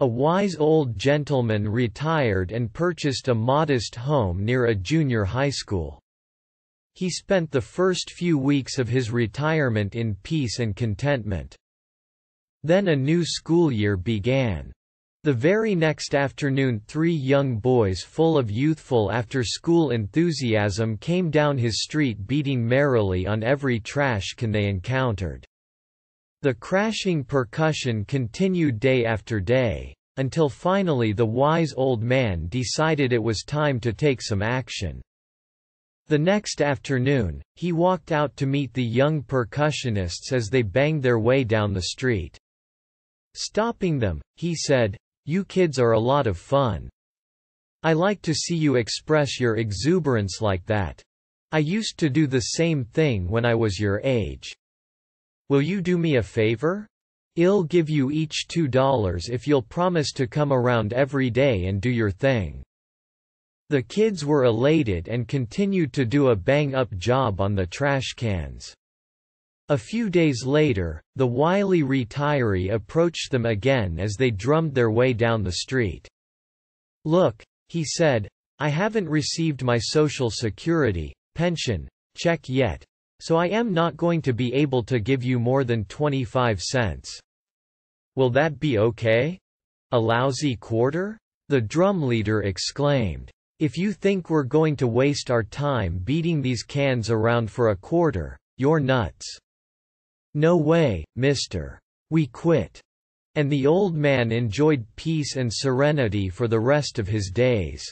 A wise old gentleman retired and purchased a modest home near a junior high school. He spent the first few weeks of his retirement in peace and contentment. Then a new school year began. The very next afternoon, three young boys full of youthful after-school enthusiasm came down his street beating merrily on every trash can they encountered. The crashing percussion continued day after day, until finally the wise old man decided it was time to take some action. The next afternoon, he walked out to meet the young percussionists as they banged their way down the street. Stopping them, he said, "You kids are a lot of fun. I like to see you express your exuberance like that. I used to do the same thing when I was your age. Will you do me a favor? I'll give you each $2 if you'll promise to come around every day and do your thing." The kids were elated and continued to do a bang-up job on the trash cans. A few days later, the wily retiree approached them again as they drummed their way down the street. "Look," he said, "I haven't received my Social Security, pension, check yet, so I am not going to be able to give you more than 25 cents. Will that be okay?" "A lousy quarter?" the drum leader exclaimed. "If you think we're going to waste our time beating these cans around for a quarter, you're nuts. No way, mister. We quit." And the old man enjoyed peace and serenity for the rest of his days.